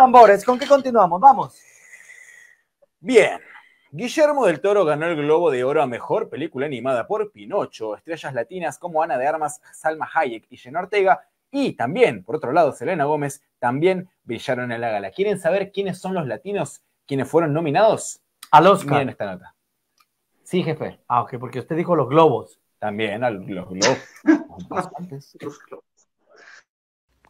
tambores, ¿con qué continuamos? Vamos. Bien. Guillermo del Toro ganó el Globo de Oro a Mejor Película Animada por Pinocho. Estrellas latinas como Ana de Armas, Salma Hayek y Jenna Ortega, y también, por otro lado, Selena Gómez, también brillaron en la gala. ¿Quieren saber quiénes son los latinos quienes fueron nominados al Oscar? Miren esta nota. Sí, jefe. Ah, ok, porque usted dijo los globos. También, los globos.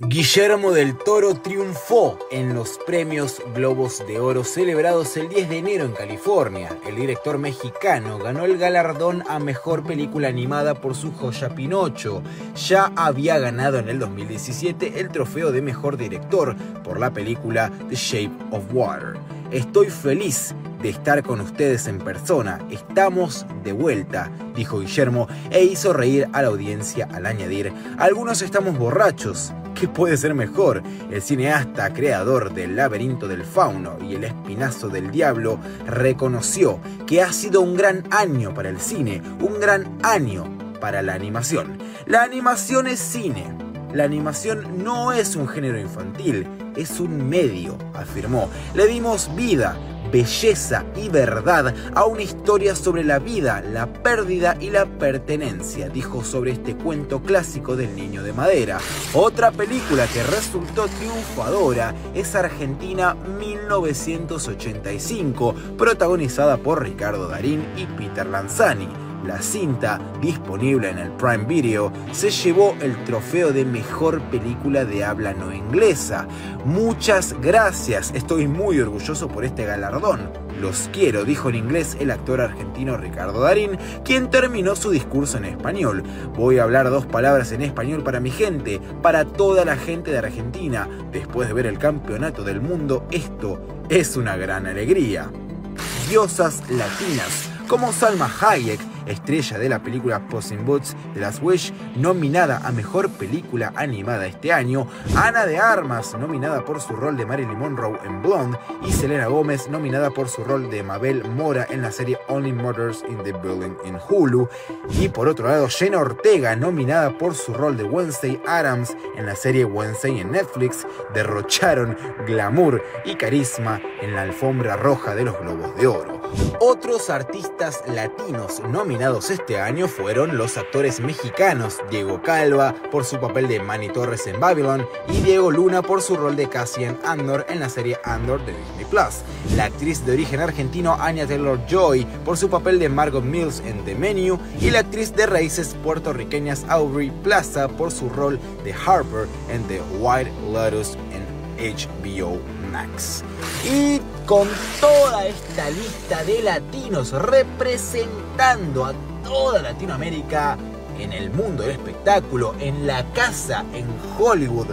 Guillermo del Toro triunfó en los premios Globos de Oro celebrados el 10 de enero en California. El director mexicano ganó el galardón a Mejor Película Animada por su joya Pinocho. Ya había ganado en el 2017 el trofeo de Mejor Director por la película The Shape of Water. Estoy feliz de estar con ustedes en persona, estamos de vuelta, dijo Guillermo, e hizo reír a la audiencia al añadir, algunos estamos borrachos, ¿qué puede ser mejor? El cineasta, creador del Laberinto del Fauno y el Espinazo del Diablo, reconoció que ha sido un gran año para el cine, un gran año para la animación. La animación es cine. La animación no es un género infantil, es un medio, afirmó. Le dimos vida, belleza y verdad a una historia sobre la vida, la pérdida y la pertenencia, dijo sobre este cuento clásico del niño de madera. Otra película que resultó triunfadora es Argentina 1985, protagonizada por Ricardo Darín y Peter Lanzani. La cinta, disponible en el Prime Video, se llevó el trofeo de Mejor Película de Habla No Inglesa. Muchas gracias, estoy muy orgulloso por este galardón. Los quiero, dijo en inglés el actor argentino Ricardo Darín, quien terminó su discurso en español. Voy a hablar dos palabras en español para mi gente, para toda la gente de Argentina. Después de ver el campeonato del mundo, esto es una gran alegría. Diosas latinas, como Salma Hayek, estrella de la película Puss in Boots de las Wish, nominada a Mejor Película Animada este año, Ana de Armas, nominada por su rol de Marilyn Monroe en Blonde, y Selena Gómez, nominada por su rol de Mabel Mora en la serie Only Murders in the Building en Hulu, y por otro lado Jenna Ortega, nominada por su rol de Wednesday Adams en la serie Wednesday en Netflix, derrocharon glamour y carisma en la alfombra roja de los Globos de Oro. Otros artistas latinos nominados este año fueron los actores mexicanos Diego Calva por su papel de Manny Torres en Babylon y Diego Luna por su rol de Cassie en Andor en la serie Andor de Disney Plus. La actriz de origen argentino Anya Taylor-Joy por su papel de Margot Mills en The Menu y la actriz de raíces puertorriqueñas Aubrey Plaza por su rol de Harper en The White Lotus en HBO Max. Y con toda esta lista de latinos representando a toda Latinoamérica en el mundo del espectáculo, en la casa, en Hollywood,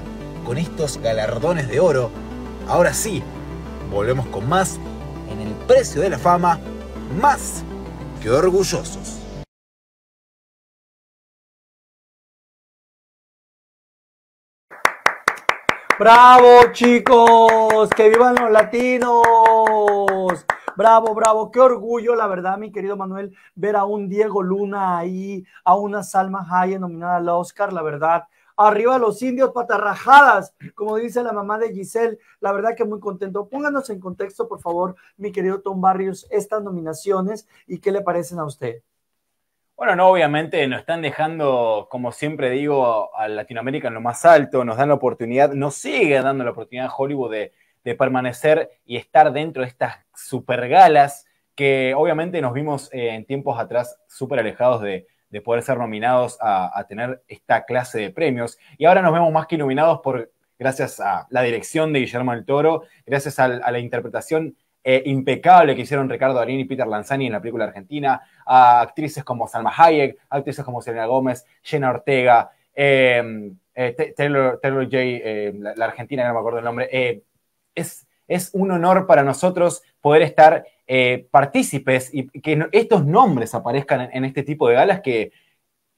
con estos galardones de oro, ahora sí, volvemos con más en El Precio de la Fama, más que orgullosos. ¡Bravo, chicos! ¡Que vivan los latinos! ¡Bravo, bravo! ¡Qué orgullo, la verdad, mi querido Manuel, ver a un Diego Luna ahí, a una Salma Hayek nominada al Oscar, la verdad! ¡Arriba los indios, patarrajadas! Como dice la mamá de Giselle, la verdad que muy contento. Pónganos en contexto, por favor, mi querido Tom Barrios, estas nominaciones y qué le parecen a usted. Bueno, no, obviamente nos están dejando, como siempre digo, a Latinoamérica en lo más alto, nos dan la oportunidad, nos sigue dando la oportunidad a Hollywood de permanecer y estar dentro de estas super galas que obviamente nos vimos en tiempos atrás súper alejados de poder ser nominados a tener esta clase de premios. Y ahora nos vemos más que iluminados gracias a la dirección de Guillermo del Toro, gracias a la interpretación impecable que hicieron Ricardo Darín y Peter Lanzani en la película argentina, a actrices como Salma Hayek, actrices como Selena Gómez, Jenna Ortega, Taylor-Joy, la argentina, no me acuerdo el nombre. Es un honor para nosotros poder estar partícipes y que estos nombres aparezcan en este tipo de galas que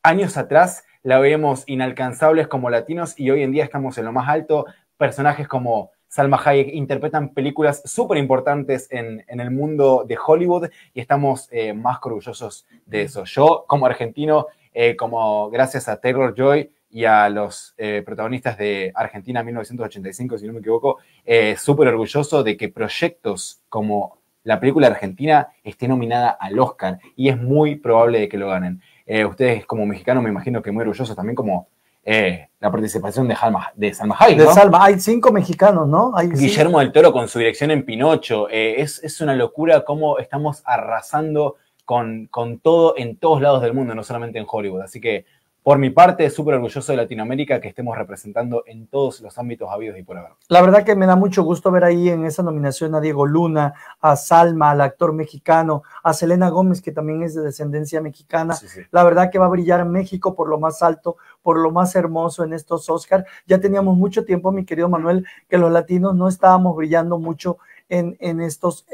años atrás la veíamos inalcanzables como latinos y hoy en día estamos en lo más alto, personajes como Salma Hayek interpretan películas súper importantes en el mundo de Hollywood y estamos más orgullosos de eso. Yo, como argentino, gracias a Taylor-Joy, y a los protagonistas de Argentina 1985, si no me equivoco, súper orgulloso de que proyectos como la película argentina esté nominada al Oscar, y es muy probable de que lo ganen. Ustedes como mexicanos me imagino que muy orgullosos también como la participación de Salma Hayek, ¿no? De Salma, hay 5 mexicanos, ¿no? Hay Guillermo del Toro con su dirección en Pinocho. Es una locura cómo estamos arrasando con todo en todos lados del mundo, no solamente en Hollywood. Así que por mi parte, súper orgulloso de Latinoamérica, que estemos representando en todos los ámbitos habidos y por haber. La verdad que me da mucho gusto ver ahí en esa nominación a Diego Luna, a Salma, al actor mexicano, a Selena Gómez, que también es de descendencia mexicana. Sí, sí. La verdad que va a brillar México por lo más alto, por lo más hermoso en estos Oscars. Ya teníamos mucho tiempo, mi querido Manuel, que los latinos no estábamos brillando mucho en estos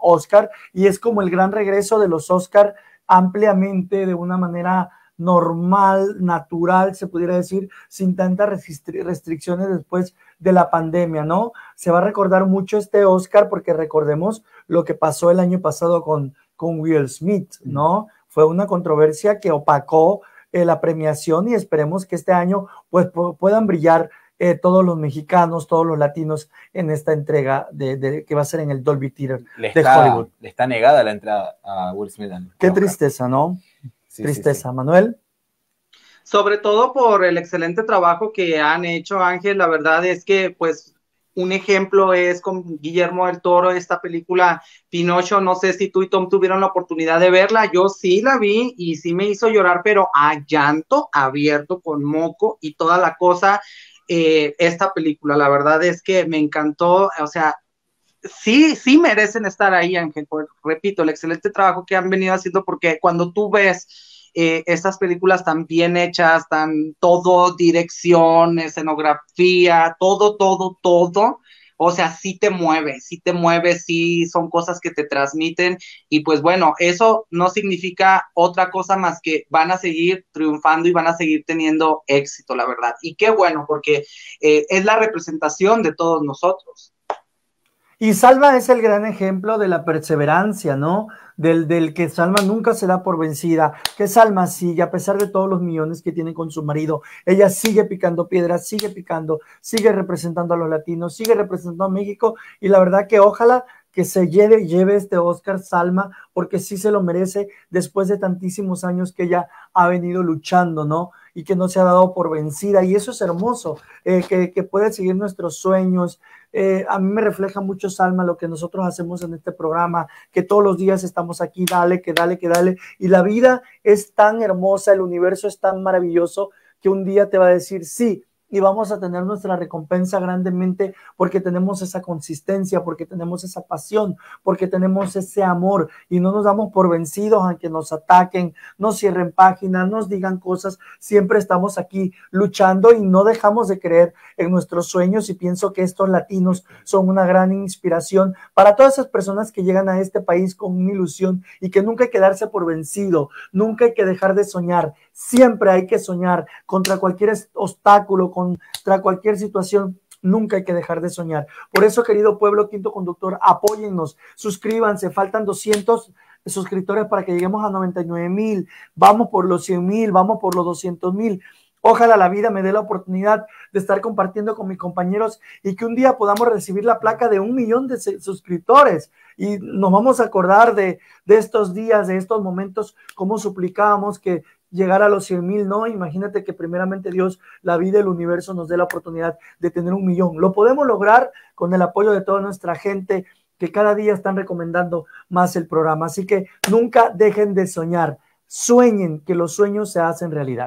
Oscars, y es como el gran regreso de los Oscars ampliamente, de una manera normal, natural, se pudiera decir, sin tantas restricciones después de la pandemia, ¿no? Se va a recordar mucho este Oscar porque recordemos lo que pasó el año pasado con Will Smith, ¿no? Fue una controversia que opacó la premiación, y esperemos que este año pues puedan brillar todos los mexicanos, todos los latinos en esta entrega que va a ser en el Dolby Theater de Hollywood. Le está negada la entrada a Will Smith. Qué tristeza, ¿no? Sí, tristeza, sí, sí. Manuel. Sobre todo por el excelente trabajo que han hecho, Ángel. La verdad es que, pues, un ejemplo es con Guillermo del Toro, esta película Pinocho. No sé si tú y Tom tuvieron la oportunidad de verla. Yo sí la vi y sí me hizo llorar, pero a llanto abierto, con moco y toda la cosa. Esta película, la verdad es que me encantó. O sea, sí, sí merecen estar ahí, Ángel, por, repito, el excelente trabajo que han venido haciendo, porque cuando tú ves estas películas tan bien hechas, todo, dirección, escenografía, todo, o sea, sí te mueve, sí son cosas que te transmiten, y pues bueno, eso no significa otra cosa más que van a seguir triunfando y van a seguir teniendo éxito, la verdad, y qué bueno, porque es la representación de todos nosotros. Y Salma es el gran ejemplo de la perseverancia, ¿no? Del que Salma nunca se da por vencida, que Salma sigue, a pesar de todos los millones que tiene con su marido, ella sigue picando piedras, sigue picando, sigue representando a los latinos, sigue representando a México, y la verdad que ojalá que se lleve este Oscar Salma, porque sí se lo merece después de tantísimos años que ella ha venido luchando, ¿no? Y que no se ha dado por vencida, y eso es hermoso, que pueda seguir nuestros sueños. A mí me refleja mucho, Salma, lo que nosotros hacemos en este programa, que todos los días estamos aquí, dale, y la vida es tan hermosa, el universo es tan maravilloso, que un día te va a decir sí, y vamos a tener nuestra recompensa grandemente porque tenemos esa consistencia, porque tenemos esa pasión, porque tenemos ese amor, y no nos damos por vencidos aunque nos ataquen, nos cierren páginas, nos digan cosas, siempre estamos aquí luchando y no dejamos de creer en nuestros sueños, y pienso que estos latinos son una gran inspiración para todas esas personas que llegan a este país con una ilusión, y que nunca hay que darse por vencido, nunca hay que dejar de soñar, siempre hay que soñar contra cualquier obstáculo, contra cualquier situación, nunca hay que dejar de soñar. Por eso, querido pueblo, Quinto Conductor, apóyennos, suscríbanse, faltan 200 suscriptores para que lleguemos a 99,000, vamos por los 100,000, vamos por los 200,000, ojalá la vida me dé la oportunidad de estar compartiendo con mis compañeros y que un día podamos recibir la placa de 1,000,000 de suscriptores. Y nos vamos a acordar de estos días, de estos momentos, cómo suplicábamos que llegar a los 100,000, ¿no? Imagínate que primeramente Dios, la vida, el universo nos dé la oportunidad de tener 1,000,000. Lo podemos lograr con el apoyo de toda nuestra gente que cada día están recomendando más el programa. Así que nunca dejen de soñar, sueñen, que los sueños se hacen realidad.